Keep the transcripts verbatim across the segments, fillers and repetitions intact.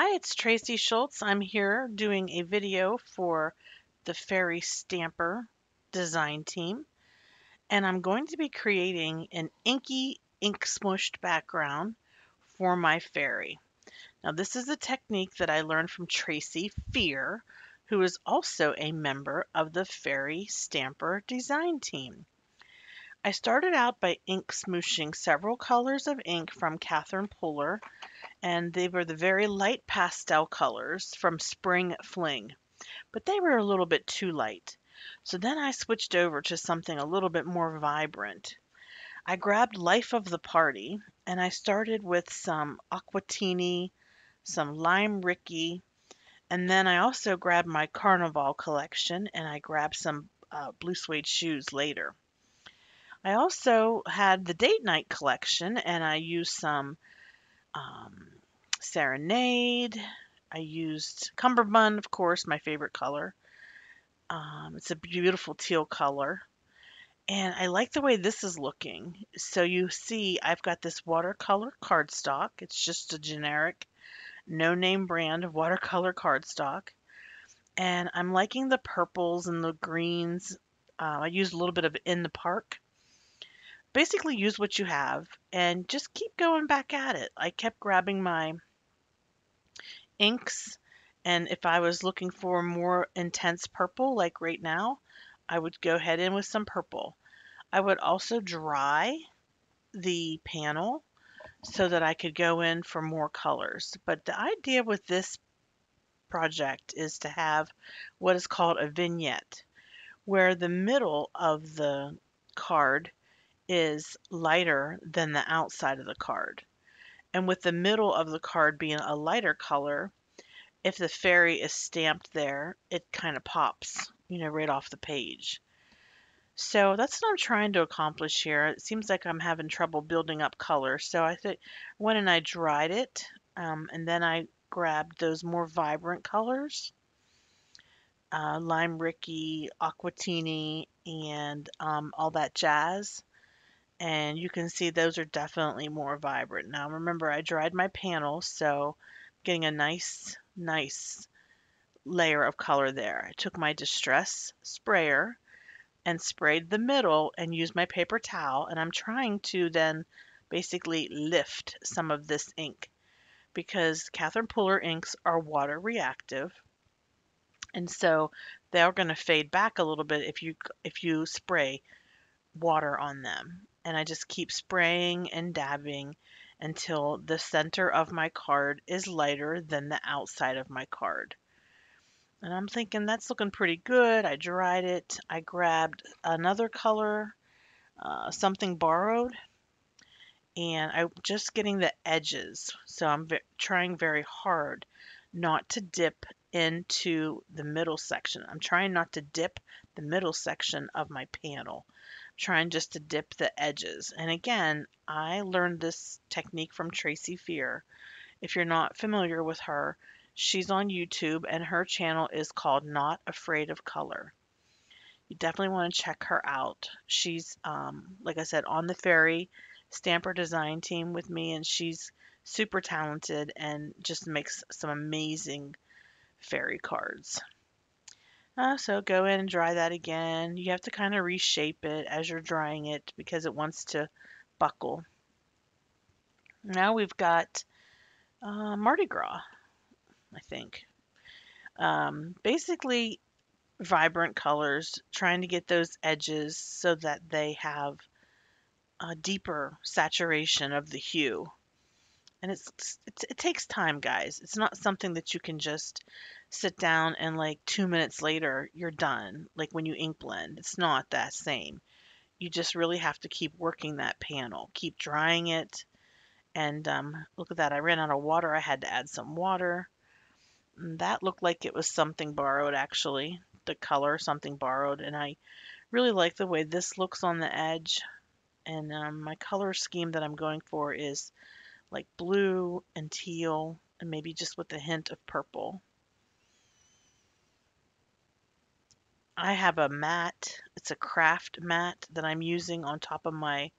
Hi, it's Tracy Schultz. I'm here doing a video for the Fairy Stamper Design Team, and I'm going to be creating an inky ink smooshed background for my fairy. Now, this is a technique that I learned from Tracy Fear, who is also a member of the Fairy Stamper Design Team. I started out by ink smooshing several colors of ink from Catherine Pooler, and they were the very light pastel colors from Spring Fling, but they were a little bit too light. So then I switched over to something a little bit more vibrant. I grabbed Life of the Party, and I started with some Aquatini, some Lime Ricky, and then I also grabbed my Carnival collection, and I grabbed some uh, blue suede shoes later. I also had the Date Night collection, and I used some um, Serenade. I used Cumberbund, of course, my favorite color. Um, it's a beautiful teal color. And I like the way this is looking. So you see I've got this watercolor cardstock. It's just a generic, no-name brand of watercolor cardstock. And I'm liking the purples and the greens. Uh, I used a little bit of In the Park. Basically use what you have and just keep going back at it. I kept grabbing my inks, and if I was looking for more intense purple, like right now, I would go ahead in with some purple. I would also dry the panel so that I could go in for more colors. But the idea with this project is to have what is called a vignette, where the middle of the card is lighter than the outside of the card. And with the middle of the card being a lighter color, if the fairy is stamped there, it kind of pops, you know, right off the page. So that's what I'm trying to accomplish here. It seems like I'm having trouble building up color. So I think I went and I dried it, um, and then I grabbed those more vibrant colors, uh, Lime Ricky, Aquatini, and um, all that jazz. And you can see those are definitely more vibrant. Now remember, I dried my panel, so I'm getting a nice, nice layer of color there. I took my distress sprayer and sprayed the middle and used my paper towel, and I'm trying to then basically lift some of this ink because Catherine Pooler inks are water reactive. And so they're going to fade back a little bit if you if you spray water on them. And I just keep spraying and dabbing until the center of my card is lighter than the outside of my card. And I'm thinking that's looking pretty good. I dried it. I grabbed another color, uh, Something Borrowed, and I'm just getting the edges. So I'm ve- trying very hard not to dip into the middle section. I'm trying not to dip the middle section of my panel. Trying just to dip the edges. And again, I learned this technique from Tracy Fear. If you're not familiar with her, she's on YouTube and her channel is called Not Afraid of Color. You definitely want to check her out. She's, um, like I said, on the Fairy Stamper Design Team with me, and she's super talented and just makes some amazing fairy cards. Uh, so go in and dry that again. You have to kind of reshape it as you're drying it because it wants to buckle. Now we've got uh, Mardi Gras, I think. Um, basically vibrant colors, trying to get those edges so that they have a deeper saturation of the hue. And it's, it's it takes time, guys. It's not something that you can just sit down and like two minutes later, you're done. Like when you ink blend, it's not that same. You just really have to keep working that panel, keep drying it. And um, look at that. I ran out of water. I had to add some water. And that looked like it was Something Borrowed, actually. The color Something Borrowed. And I really like the way this looks on the edge. And um, my color scheme that I'm going for is like blue and teal, and maybe just with a hint of purple. I have a mat. It's a craft mat that I'm using on top of my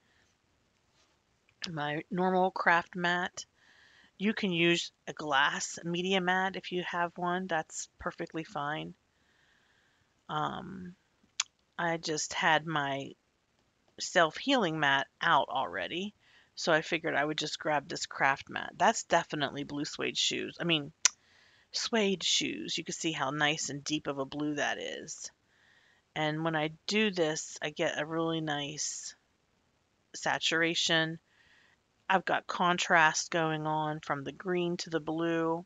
my normal craft mat. You can use a glass media mat if you have one. That's perfectly fine. Um, I just had my self-healing mat out already, so I figured I would just grab this craft mat. That's definitely blue suede shoes. I mean, suede shoes. You can see how nice and deep of a blue that is. And when I do this, I get a really nice saturation. I've got contrast going on from the green to the blue,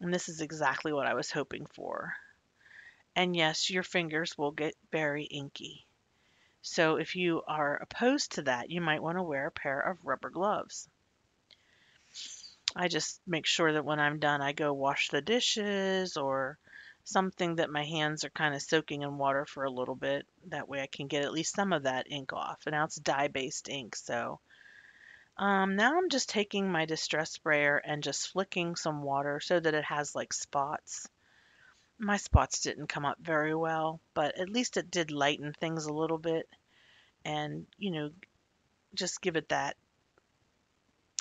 and this is exactly what I was hoping for. And yes, your fingers will get very inky. So if you are opposed to that, you might want to wear a pair of rubber gloves. I just make sure that when I'm done, I go wash the dishes or something that my hands are kind of soaking in water for a little bit. That way I can get at least some of that ink off. And now it's dye-based ink, so... Um, now I'm just taking my distress sprayer and just flicking some water so that it has like spots. My spots didn't come up very well, but at least it did lighten things a little bit and, you know, just give it that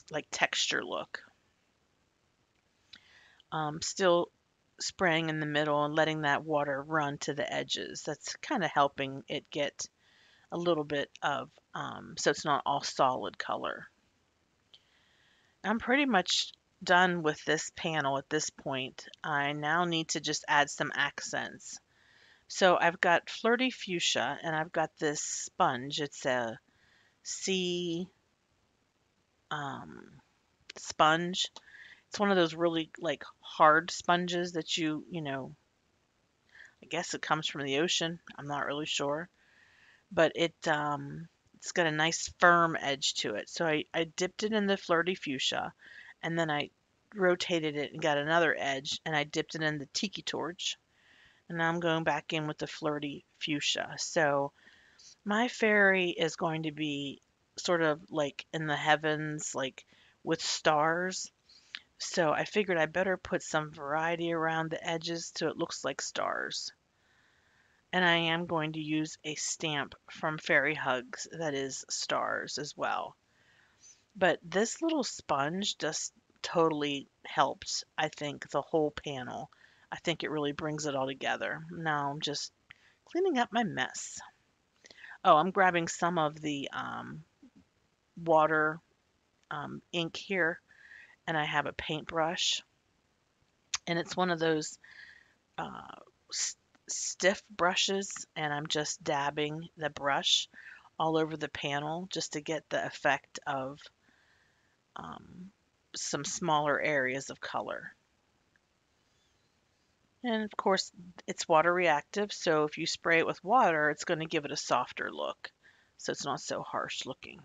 like texture look. Um, still spraying in the middle and letting that water run to the edges. That's kind of helping it get a little bit of, um, so it's not all solid color. I'm pretty much done with this panel at this point. I now need to just add some accents. So I've got Flirty Fuchsia and I've got this sponge. It's a sea um, sponge. It's one of those really like hard sponges that you, you know, I guess it comes from the ocean. I'm not really sure. But it, um, it's got a nice firm edge to it. So I, I dipped it in the Flirty Fuchsia, and then I rotated it and got another edge, and I dipped it in the Tiki Torch. And now I'm going back in with the Flirty Fuchsia. So my fairy is going to be sort of like in the heavens, like with stars. So I figured I better put some variety around the edges so it looks like stars. And I am going to use a stamp from Fairy Hugs that is stars as well. But this little sponge just totally helped, I think, the whole panel. I think it really brings it all together. Now I'm just cleaning up my mess. Oh, I'm grabbing some of the um, water um, ink here. And I have a paintbrush. And it's one of those... Uh, stiff brushes, and I'm just dabbing the brush all over the panel just to get the effect of um, some smaller areas of color. And of course it's water reactive, so if you spray it with water it's going to give it a softer look, so it's not so harsh looking.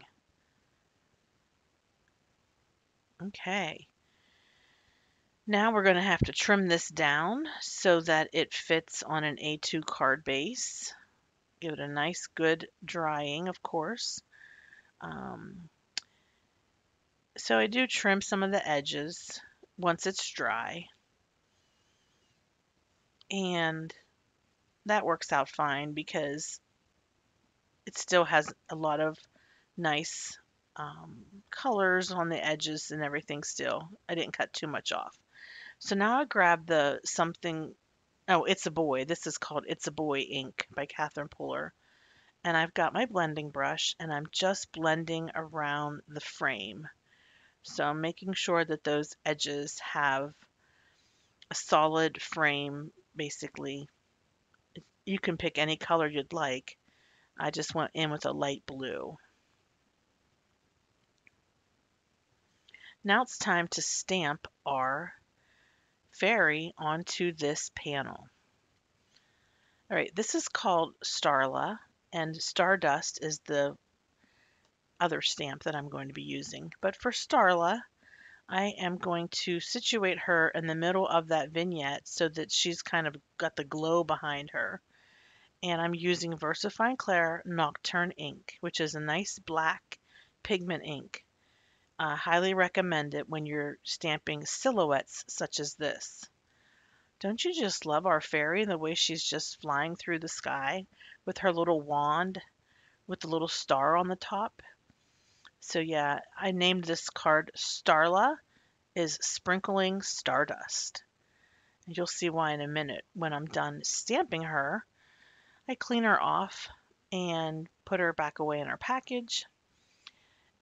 Okay. Now we're going to have to trim this down so that it fits on an A two card base. Give it a nice, good drying, of course. Um, so I do trim some of the edges once it's dry. And that works out fine because it still has a lot of nice um, colors on the edges and everything still. I didn't cut too much off. So now I grab the something, oh, It's a Boy. This is called It's a Boy ink by Catherine Pooler. And I've got my blending brush, and I'm just blending around the frame. So I'm making sure that those edges have a solid frame, basically. You can pick any color you'd like. I just went in with a light blue. Now it's time to stamp our fairy onto this panel. All right, this is called Starla, and Stardust is the other stamp that I'm going to be using. But for Starla, I am going to situate her in the middle of that vignette so that she's kind of got the glow behind her. And I'm using VersaFine Clair Nocturne ink, which is a nice black pigment ink. I highly recommend it when you're stamping silhouettes such as this. Don't you just love our fairy and the way she's just flying through the sky with her little wand with the little star on the top? So yeah, I named this card Starla, is Sprinkling Stardust. And you'll see why in a minute when I'm done stamping her. I clean her off and put her back away in her package.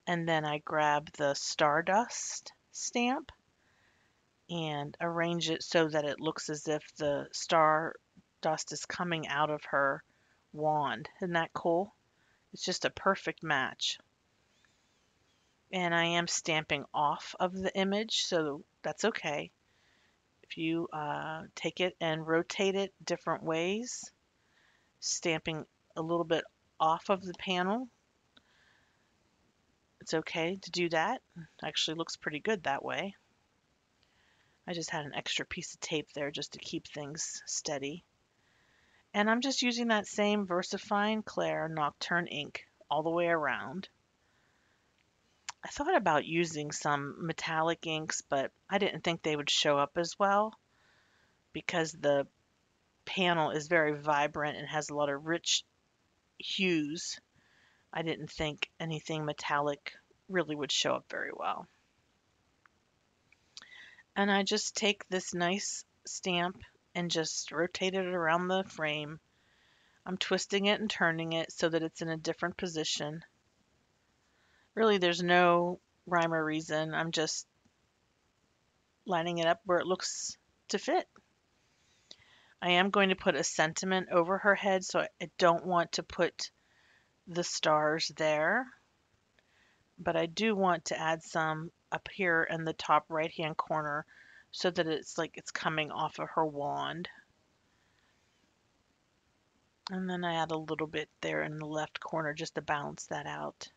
And then I grab the Stardust stamp and arrange it so that it looks as if the Stardust is coming out of her wand. Isn't that cool? It's just a perfect match. And I am stamping off of the image, so that's okay. If you uh, take it and rotate it different ways, stamping a little bit off of the panel, it's okay to do that. Actually looks pretty good that way. I just had an extra piece of tape there just to keep things steady. And I'm just using that same VersaFine Clair Nocturne ink all the way around. I thought about using some metallic inks, but I didn't think they would show up as well because the panel is very vibrant and has a lot of rich hues. I didn't think anything metallic really would show up very well. And I just take this nice stamp and just rotate it around the frame. I'm twisting it and turning it so that it's in a different position. Really, there's no rhyme or reason. I'm just lining it up where it looks to fit. I am going to put a sentiment over her head, so I don't want to put the stars there, but I do want to add some up here in the top right hand corner so that it's like it's coming off of her wand. And then I add a little bit there in the left corner just to balance that out.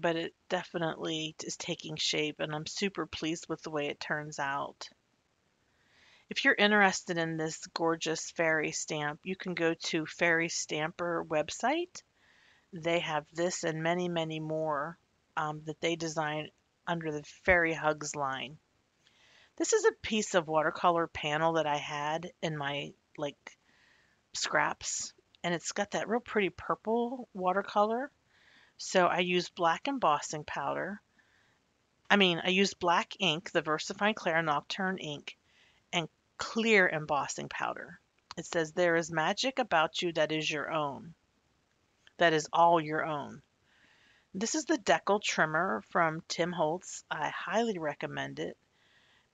But it definitely is taking shape, and I'm super pleased with the way it turns out. If you're interested in this gorgeous fairy stamp, you can go to Fairy Stamper website. They have this and many, many more um, that they design under the Fairy Hugs line. This is a piece of watercolor panel that I had in my like scraps, and it's got that real pretty purple watercolor. So I used black embossing powder. I mean, I used black ink, the VersaFine Clair Nocturne ink, and clear embossing powder. It says, "There is magic about you that is your own. That is all your own." This is the Deckel Trimmer from Tim Holtz. I highly recommend it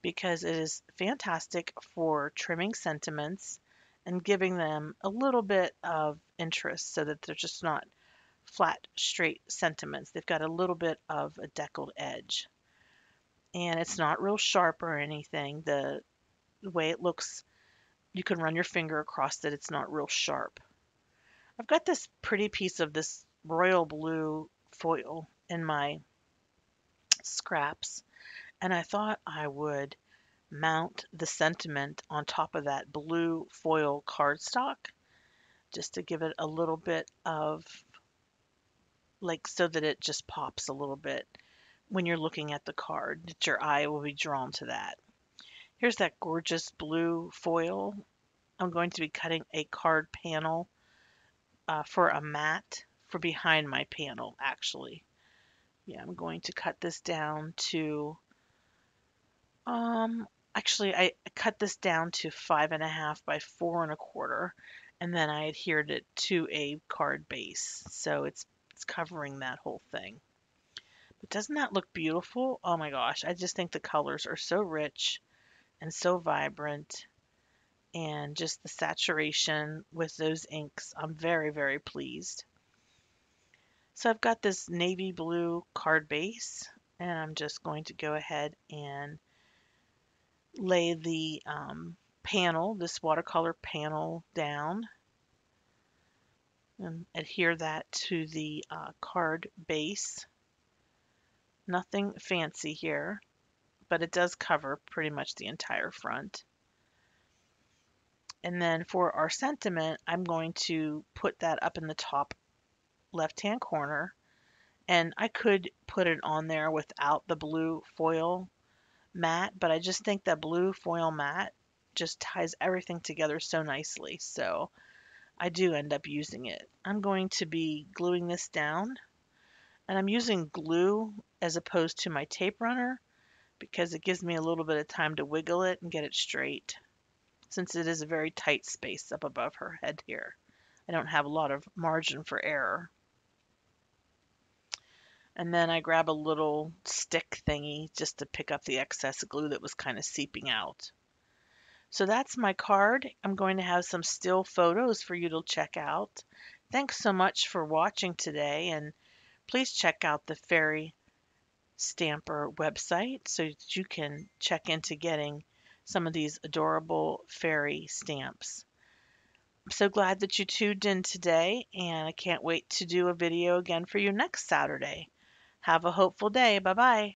because it is fantastic for trimming sentiments and giving them a little bit of interest so that they're just not flat, straight sentiments. They've got a little bit of a deckled edge. And it's not real sharp or anything. The way it looks, you can run your finger across it. It's not real sharp. I've got this pretty piece of this royal blue foil in my scraps, and I thought I would mount the sentiment on top of that blue foil cardstock just to give it a little bit of, like, so that it just pops a little bit when you're looking at the card, that your eye will be drawn to that. Here's that gorgeous blue foil. I'm going to be cutting a card panel Uh, for a mat for behind my panel, actually. Yeah, I'm going to cut this down to, um, actually I cut this down to five and a half by four and a quarter, and then I adhered it to a card base. So it's, it's covering that whole thing. But doesn't that look beautiful? Oh my gosh, I just think the colors are so rich and so vibrant. And just the saturation with those inks, I'm very, very pleased. So I've got this navy blue card base, and I'm just going to go ahead and lay the um, panel, this watercolor panel, down and adhere that to the uh, card base. Nothing fancy here, but it does cover pretty much the entire front. And then for our sentiment, I'm going to put that up in the top left-hand corner. And I could put it on there without the blue foil mat, but I just think that blue foil mat just ties everything together so nicely. So I do end up using it. I'm going to be gluing this down. And I'm using glue as opposed to my tape runner because it gives me a little bit of time to wiggle it and get it straight, since it is a very tight space up above her head here. I don't have a lot of margin for error. And then I grab a little stick thingy just to pick up the excess glue that was kind of seeping out. So that's my card. I'm going to have some still photos for you to check out. Thanks so much for watching today, and please check out the Fairy Stamper website so that you can check into getting some of these adorable fairy stamps. I'm so glad that you tuned in today, and I can't wait to do a video again for you next Saturday. Have a hopeful day. Bye-bye.